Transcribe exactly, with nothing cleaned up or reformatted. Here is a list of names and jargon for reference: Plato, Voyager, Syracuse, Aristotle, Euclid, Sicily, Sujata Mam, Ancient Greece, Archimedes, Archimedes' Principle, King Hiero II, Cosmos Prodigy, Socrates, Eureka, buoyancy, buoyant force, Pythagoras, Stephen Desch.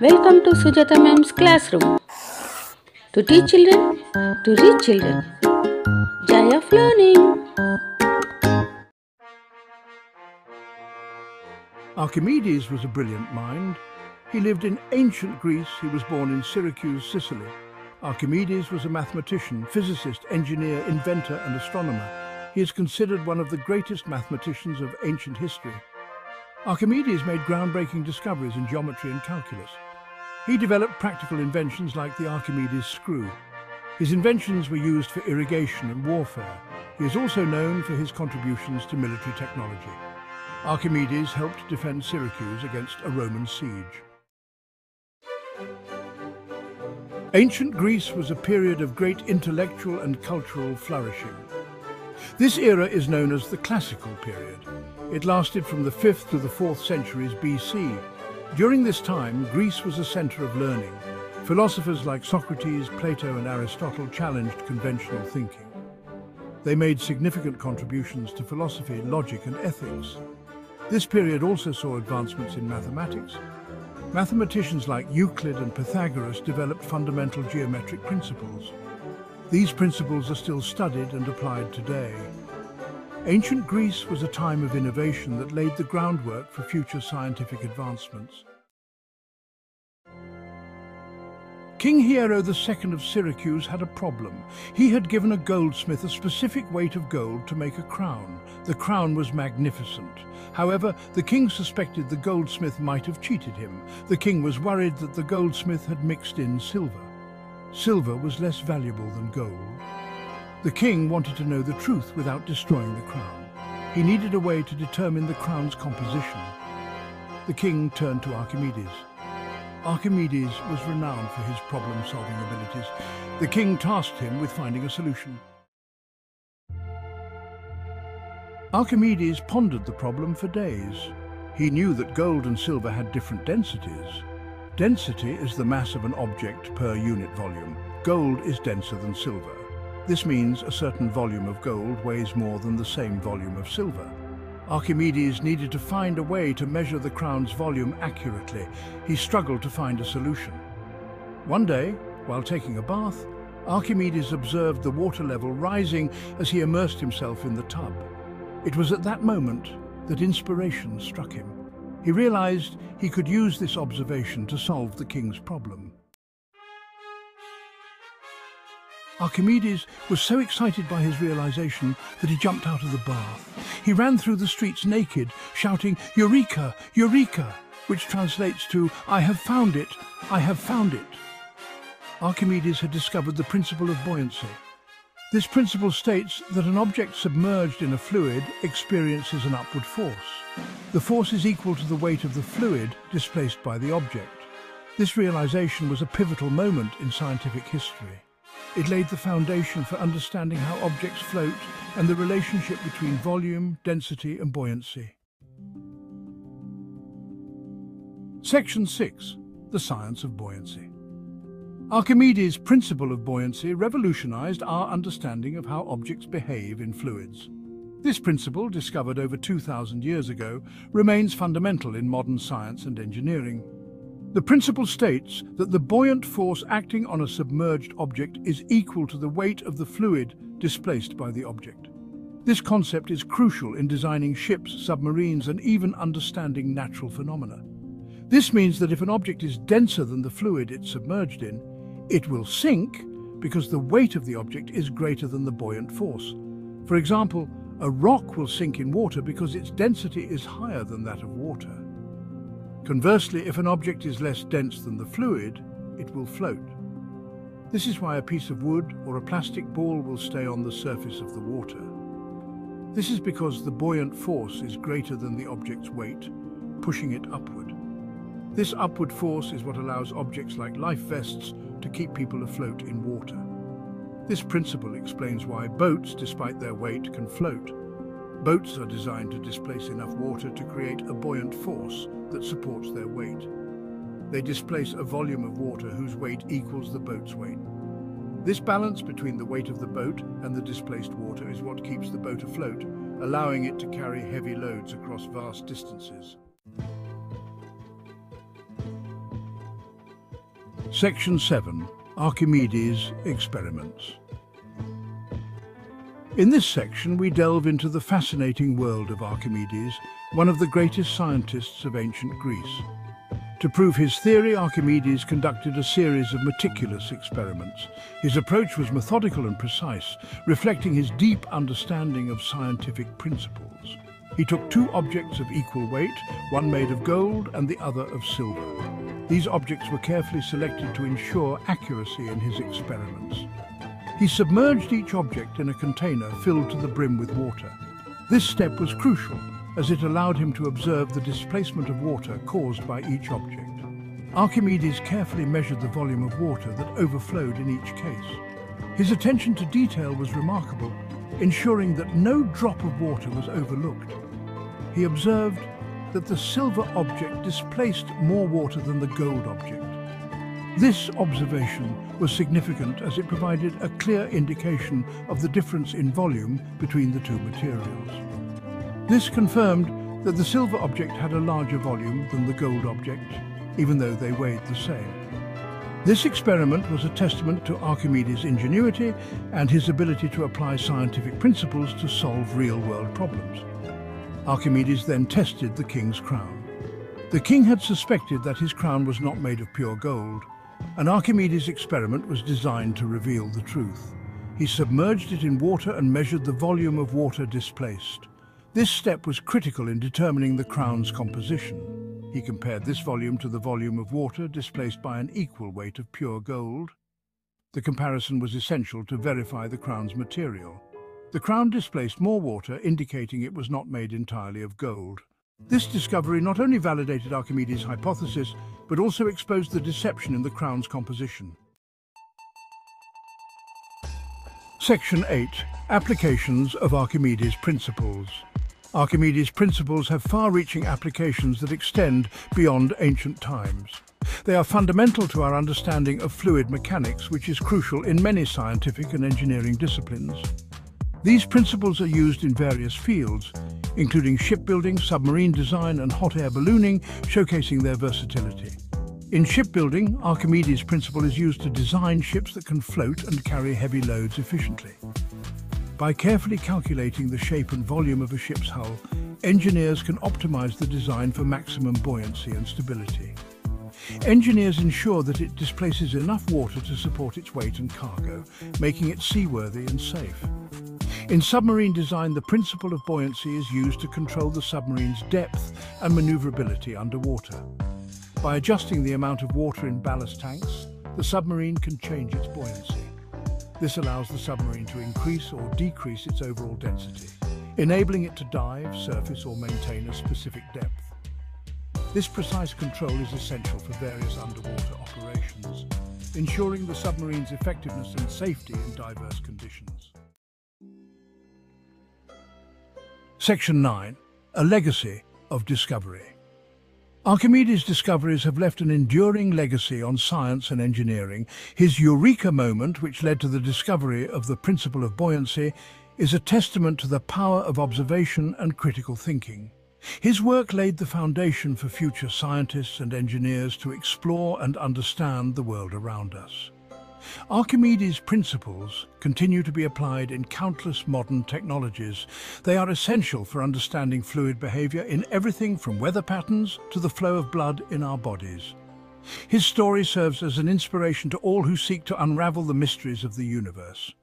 Welcome to Sujata Mam's classroom. To teach children, to reach children. Joy of learning. Archimedes was a brilliant mind. He lived in ancient Greece. He was born in Syracuse, Sicily. Archimedes was a mathematician, physicist, engineer, inventor and astronomer. He is considered one of the greatest mathematicians of ancient history. Archimedes made groundbreaking discoveries in geometry and calculus. He developed practical inventions like the Archimedes screw. His inventions were used for irrigation and warfare. He is also known for his contributions to military technology. Archimedes helped defend Syracuse against a Roman siege. Ancient Greece was a period of great intellectual and cultural flourishing. This era is known as the Classical period. It lasted from the fifth to the fourth centuries B C. During this time, Greece was a centre of learning. Philosophers like Socrates, Plato and Aristotle challenged conventional thinking. They made significant contributions to philosophy, logic and ethics. This period also saw advancements in mathematics. Mathematicians like Euclid and Pythagoras developed fundamental geometric principles. These principles are still studied and applied today. Ancient Greece was a time of innovation that laid the groundwork for future scientific advancements. King Hiero the Second of Syracuse had a problem. He had given a goldsmith a specific weight of gold to make a crown. The crown was magnificent. However, the king suspected the goldsmith might have cheated him. The king was worried that the goldsmith had mixed in silver. Silver was less valuable than gold. The king wanted to know the truth without destroying the crown. He needed a way to determine the crown's composition. The king turned to Archimedes. Archimedes was renowned for his problem-solving abilities. The king tasked him with finding a solution. Archimedes pondered the problem for days. He knew that gold and silver had different densities. Density is the mass of an object per unit volume. Gold is denser than silver. This means a certain volume of gold weighs more than the same volume of silver. Archimedes needed to find a way to measure the crown's volume accurately. He struggled to find a solution. One day, while taking a bath, Archimedes observed the water level rising as he immersed himself in the tub. It was at that moment that inspiration struck him. He realized he could use this observation to solve the king's problem. Archimedes was so excited by his realization that he jumped out of the bath. He ran through the streets naked, shouting, "Eureka! Eureka!" which translates to, "I have found it! I have found it!" Archimedes had discovered the principle of buoyancy. This principle states that an object submerged in a fluid experiences an upward force. The force is equal to the weight of the fluid displaced by the object. This realization was a pivotal moment in scientific history. It laid the foundation for understanding how objects float and the relationship between volume, density and buoyancy. Section six. The Science of Buoyancy. Archimedes' principle of buoyancy revolutionized our understanding of how objects behave in fluids. This principle, discovered over two thousand years ago, remains fundamental in modern science and engineering. The principle states that the buoyant force acting on a submerged object is equal to the weight of the fluid displaced by the object. This concept is crucial in designing ships, submarines, and even understanding natural phenomena. This means that if an object is denser than the fluid it's submerged in, it will sink because the weight of the object is greater than the buoyant force. For example, a rock will sink in water because its density is higher than that of water. Conversely, if an object is less dense than the fluid, it will float. This is why a piece of wood or a plastic ball will stay on the surface of the water. This is because the buoyant force is greater than the object's weight, pushing it upward. This upward force is what allows objects like life vests to keep people afloat in water. This principle explains why boats, despite their weight, can float. Boats are designed to displace enough water to create a buoyant force that supports their weight. They displace a volume of water whose weight equals the boat's weight. This balance between the weight of the boat and the displaced water is what keeps the boat afloat, allowing it to carry heavy loads across vast distances. Section seven, Archimedes' Experiments. In this section, we delve into the fascinating world of Archimedes, one of the greatest scientists of ancient Greece. To prove his theory, Archimedes conducted a series of meticulous experiments. His approach was methodical and precise, reflecting his deep understanding of scientific principles. He took two objects of equal weight, one made of gold and the other of silver. These objects were carefully selected to ensure accuracy in his experiments. He submerged each object in a container filled to the brim with water. This step was crucial, as it allowed him to observe the displacement of water caused by each object. Archimedes carefully measured the volume of water that overflowed in each case. His attention to detail was remarkable, ensuring that no drop of water was overlooked. He observed that the silver object displaced more water than the gold object. This observation was significant as it provided a clear indication of the difference in volume between the two materials. This confirmed that the silver object had a larger volume than the gold object, even though they weighed the same. This experiment was a testament to Archimedes' ingenuity and his ability to apply scientific principles to solve real-world problems. Archimedes then tested the king's crown. The king had suspected that his crown was not made of pure gold, and Archimedes' experiment was designed to reveal the truth. He submerged it in water and measured the volume of water displaced. This step was critical in determining the crown's composition. He compared this volume to the volume of water displaced by an equal weight of pure gold. The comparison was essential to verify the crown's material. The crown displaced more water, indicating it was not made entirely of gold. This discovery not only validated Archimedes' hypothesis, but also exposed the deception in the crown's composition. Section eight, Applications of Archimedes' Principles. Archimedes' principles have far-reaching applications that extend beyond ancient times. They are fundamental to our understanding of fluid mechanics, which is crucial in many scientific and engineering disciplines. These principles are used in various fields, including shipbuilding, submarine design, and hot air ballooning, showcasing their versatility. In shipbuilding, Archimedes' principle is used to design ships that can float and carry heavy loads efficiently. By carefully calculating the shape and volume of a ship's hull, engineers can optimize the design for maximum buoyancy and stability. Engineers ensure that it displaces enough water to support its weight and cargo, making it seaworthy and safe. In submarine design, the principle of buoyancy is used to control the submarine's depth and maneuverability underwater. By adjusting the amount of water in ballast tanks, the submarine can change its buoyancy. This allows the submarine to increase or decrease its overall density, enabling it to dive, surface, or maintain a specific depth. This precise control is essential for various underwater operations, ensuring the submarine's effectiveness and safety in diverse conditions. Section nine, A Legacy of Discovery. Archimedes' discoveries have left an enduring legacy on science and engineering. His Eureka moment, which led to the discovery of the principle of buoyancy, is a testament to the power of observation and critical thinking. His work laid the foundation for future scientists and engineers to explore and understand the world around us. Archimedes' principles continue to be applied in countless modern technologies. They are essential for understanding fluid behavior in everything from weather patterns to the flow of blood in our bodies. His story serves as an inspiration to all who seek to unravel the mysteries of the universe.